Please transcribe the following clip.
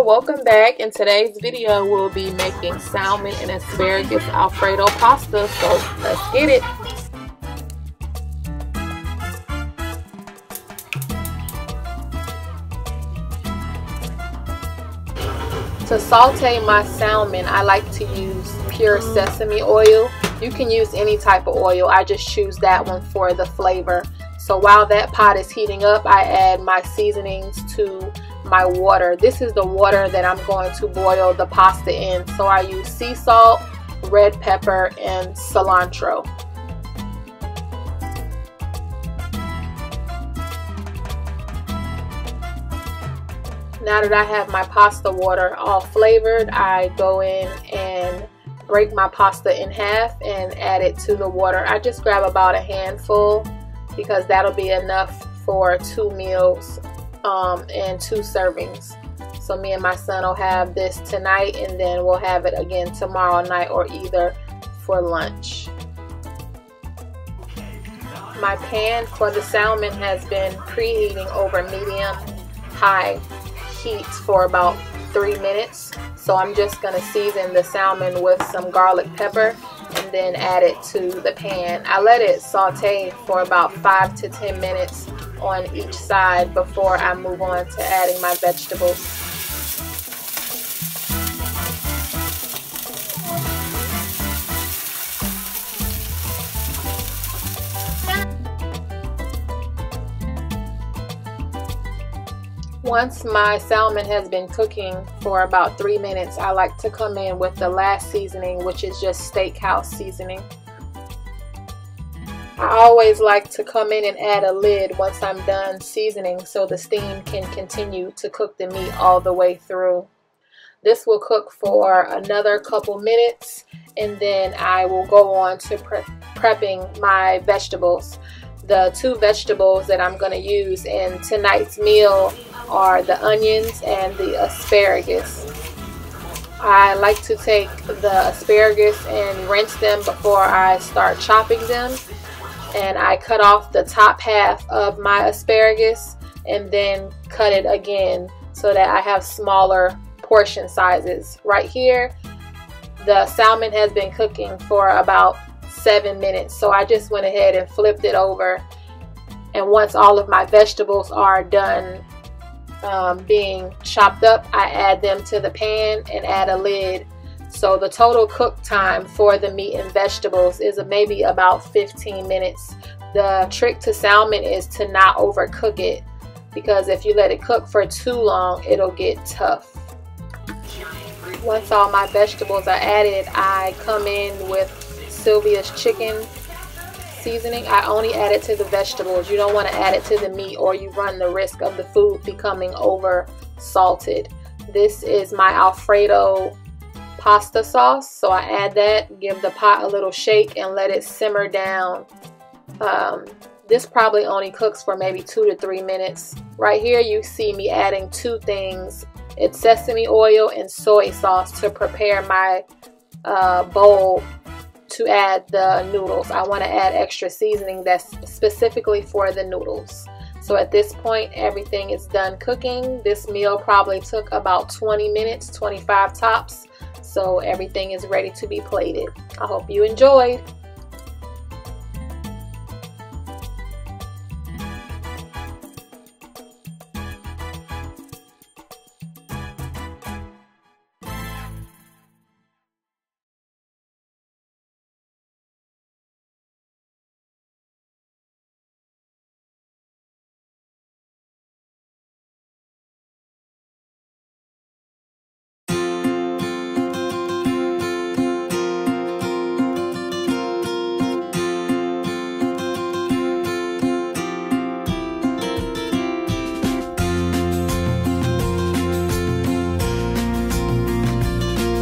y'all, welcome back. In today's video we'll be making salmon and asparagus Alfredo pasta, so let's get it. To saute my salmon, I like to use pure sesame oil. You can use any type of oil, I just choose that one for the flavor. So while that pot is heating up, I add my seasonings to my water. This is the water that I'm going to boil the pasta in. So I use sea salt, red pepper, and cilantro. Now that I have my pasta water all flavored, I go in and break my pasta in half and add it to the water. I just grab about a handful, because that'll be enough for 2 meals and 2 servings. So me and my son will have this tonight, and then we'll have it again tomorrow night or either for lunch. My pan for the salmon has been preheating over medium-high heat for about 3 minutes. So I'm just gonna season the salmon with some garlic pepper and then add it to the pan. I let it saute for about 5 to 10 minutes on each side before I move on to adding my vegetables. Once my salmon has been cooking for about 3 minutes, I like to come in with the last seasoning, which is just steakhouse seasoning. I always like to come in and add a lid once I'm done seasoning so the steam can continue to cook the meat all the way through. This will cook for another couple minutes, and then I will go on to prepping my vegetables. The 2 vegetables that I'm going to use in tonight's meal are the onions and the asparagus. I like to take the asparagus and rinse them before I start chopping them, and I cut off the top half of my asparagus and then cut it again so that I have smaller portion sizes. Right here, the salmon has been cooking for about 7 minutes, so I just went ahead and flipped it over, and once all of my vegetables are done being chopped up, I add them to the pan and add a lid. So the total cook time for the meat and vegetables is maybe about 15 minutes. The trick to salmon is to not overcook it, because if you let it cook for too long, it'll get tough. Once all my vegetables are added, I come in with Sylvia's chicken seasoning. I only add it to the vegetables. You don't want to add it to the meat, or you run the risk of the food becoming over salted. This is my Alfredo pasta sauce, so I add that, give the pot a little shake, and let it simmer down. This probably only cooks for maybe 2 to 3 minutes. Right here you see me adding 2 things. It's sesame oil and soy sauce to prepare my bowl to add the noodles. I want to add extra seasoning that's specifically for the noodles. So at this point, everything is done cooking. This meal probably took about 20 minutes, 25 tops. So everything is ready to be plated. I hope you enjoyed.